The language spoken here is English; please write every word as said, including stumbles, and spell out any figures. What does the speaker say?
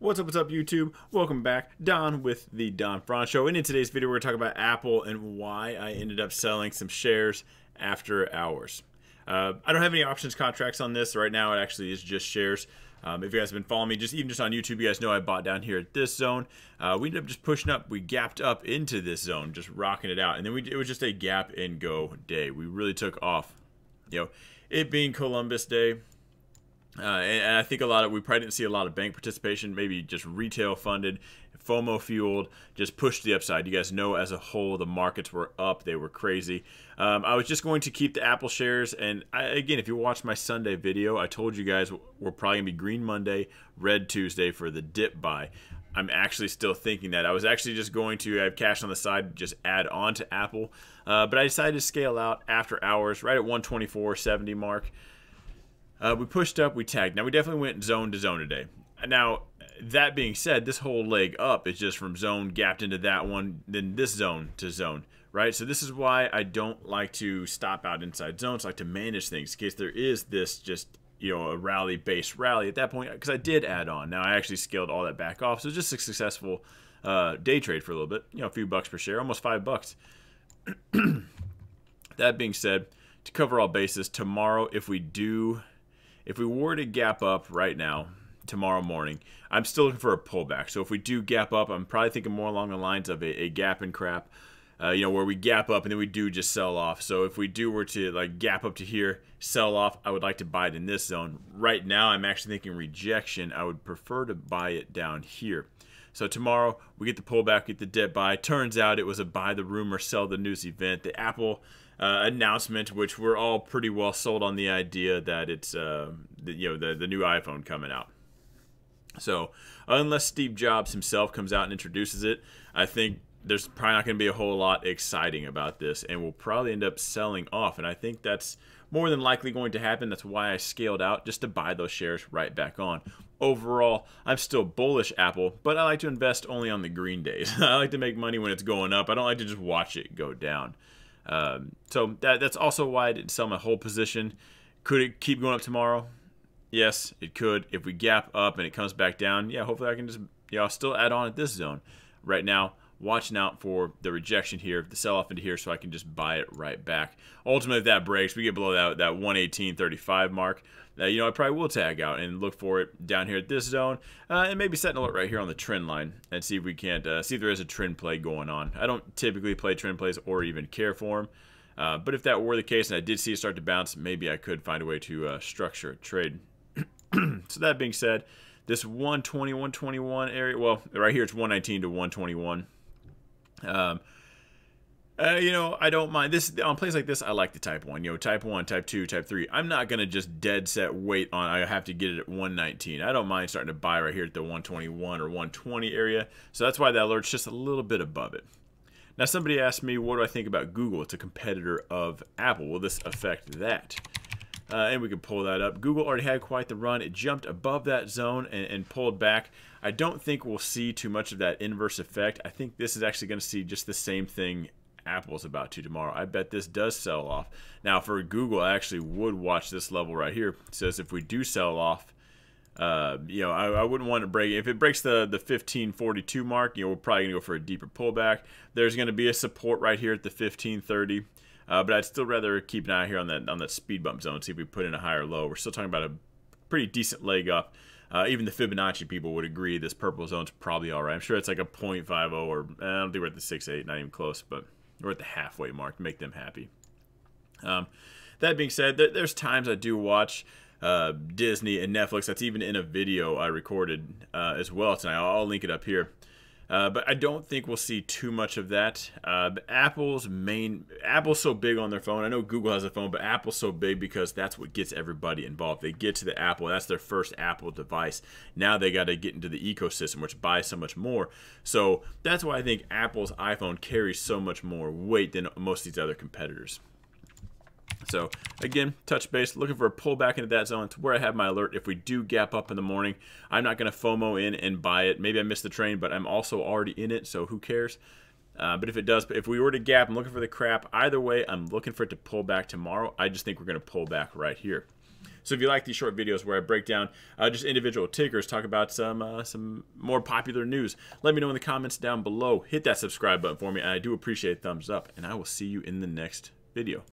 What's up, what's up, YouTube? Welcome back. Don with the Don Fran Show. And in today's video, we're talking about Apple and why I ended up selling some shares after hours. Uh, I don't have any options contracts on this. Right now, it actually is just shares. Um, if you guys have been following me, just even just on YouTube, you guys know I bought down here at this zone. Uh, we ended up just pushing up. We gapped up into this zone, just rocking it out. And then we, it was just a gap and go day. We really took off. You know, it being Columbus Day. Uh, and, and I think a lot of, we probably didn't see a lot of bank participation, maybe just retail funded, FOMO fueled, just pushed the upside. You guys know as a whole, the markets were up. They were crazy. Um, I was just going to keep the Apple shares. And I, again, if you watched my Sunday video, I told you guys we're probably gonna be green Monday, red Tuesday for the dip buy. I'm actually still thinking that. I was actually just going to, I have cash on the side, just add on to Apple. Uh, but I decided to scale out after hours, right at one twenty-four seventy mark. Uh, we pushed up, we tagged. Now, we definitely went zone to zone today. Now, that being said, this whole leg up is just from zone gapped into that one, then this zone to zone, right? So this is why I don't like to stop out inside zones. I like to manage things in case there is this just, you know, a rally base rally at that point, because I did add on. Now, I actually scaled all that back off. So just a successful uh, day trade for a little bit, you know, a few bucks per share, almost five bucks. That being said, to cover all bases, tomorrow, if we do... If we were to gap up right now, tomorrow morning, I'm still looking for a pullback. So if we do gap up, I'm probably thinking more along the lines of a, a gap and crap, uh, you know, where we gap up and then we do just sell off. So if we do were to like gap up to here, sell off, I would like to buy it in this zone. Right now, I'm actually thinking rejection. I would prefer to buy it down here. So tomorrow, we get the pullback, get the dip buy. Turns out it was a buy the rumor, sell the news event. The Apple uh, announcement, which we're all pretty well sold on the idea that it's uh, the, you know the, the new iPhone coming out. So unless Steve Jobs himself comes out and introduces it, I think there's probably not going to be a whole lot exciting about this, and we'll probably end up selling off. And I think that's more than likely going to happen. That's why I scaled out, just to buy those shares right back on. Overall, I'm still bullish Apple, but I like to invest only on the green days. I like to make money when it's going up. I don't like to just watch it go down. Um, so that, that's also why I didn't sell my whole position. Could it keep going up tomorrow? Yes, it could. If we gap up and it comes back down, yeah, hopefully I can just, you know, I'll still add on at this zone. Right now, watching out for the rejection here, the sell-off into here, so I can just buy it right back. Ultimately, if that breaks, we get below that, that one eighteen thirty-five mark. Uh, you know, I probably will tag out and look for it down here at this zone, uh, and maybe set an alert right here on the trend line and see if we can't uh, see if there is a trend play going on. I don't typically play trend plays or even care for them, uh, but if that were the case and I did see it start to bounce, maybe I could find a way to uh, structure a trade. So that being said, this one twenty, one twenty-one area, well, right here it's one nineteen to one twenty-one. Um, uh, you know, I don't mind this on plays like this. I like the type one, you know, type one, type two, type three. I'm not going to just dead set wait on, I have to get it at one nineteen. I don't mind starting to buy right here at the one twenty-one or one twenty area. So that's why that alert's just a little bit above it. Now, somebody asked me, what do I think about Google? It's a competitor of Apple. Will this affect that? Uh, and we can pull that up. Google already had quite the run. It jumped above that zone and, and pulled back. I don't think we'll see too much of that inverse effect. I think this is actually going to see just the same thing Apple's about to tomorrow. I bet this does sell off. Now, for Google, I actually would watch this level right here. It says if we do sell off, uh, you know, I, I wouldn't want to break. If it breaks the, the fifteen forty-two mark, you know, we're probably going to go for a deeper pullback. There's going to be a support right here at the fifteen thirty. Uh, but I'd still rather keep an eye here on that on that speed bump zone, see if we put in a higher low. We're still talking about a pretty decent leg up. Uh, even the Fibonacci people would agree this purple zone's probably all right. I'm sure it's like a point five oh or I don't think we're at the six eight, not even close, but we're at the halfway mark to make them happy. Um, that being said, there, there's times I do watch uh, Disney and Netflix. That's even in a video I recorded uh, as well tonight. I'll, I'll link it up here. Uh, but I don't think we'll see too much of that. Uh, but Apple's main, Apple's so big on their phone. I know Google has a phone, but Apple's so big because that's what gets everybody involved. They get to the Apple. That's their first Apple device. Now they got to get into the ecosystem, which buys so much more. So that's why I think Apple's iPhone carries so much more weight than most of these other competitors. So again, touch base, looking for a pullback into that zone. It's where I have my alert. If we do gap up in the morning, I'm not going to FOMO in and buy it. Maybe I missed the train, but I'm also already in it, so who cares? Uh, but if it does, if we were to gap, I'm looking for the crap. Either way, I'm looking for it to pull back tomorrow. I just think we're going to pull back right here. So if you like these short videos where I break down uh, just individual tickers, talk about some uh, some more popular news, let me know in the comments down below. Hit that subscribe button for me. And I do appreciate a thumbs up, and I will see you in the next video.